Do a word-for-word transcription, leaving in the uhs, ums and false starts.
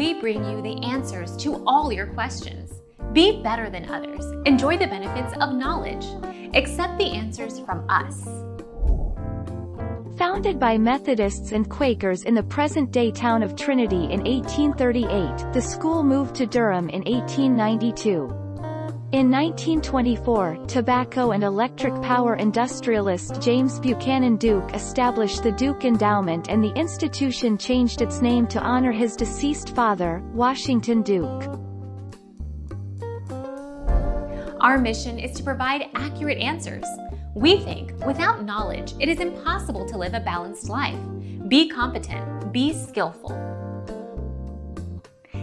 we bring you the answers to all your questions. Be better than others. Enjoy the benefits of knowledge. Accept the answers from us. Founded by Methodists and Quakers in the present-day town of Trinity in eighteen thirty-eight, the school moved to Durham in eighteen ninety-two. In nineteen twenty-four, tobacco and electric power industrialist James Buchanan Duke established the Duke Endowment, and the institution changed its name to honor his deceased father, Washington Duke. Our mission is to provide accurate answers. We think, without knowledge, it is impossible to live a balanced life. Be competent. Be skillful.